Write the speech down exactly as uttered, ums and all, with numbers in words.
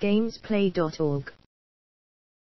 Gamesplay dot org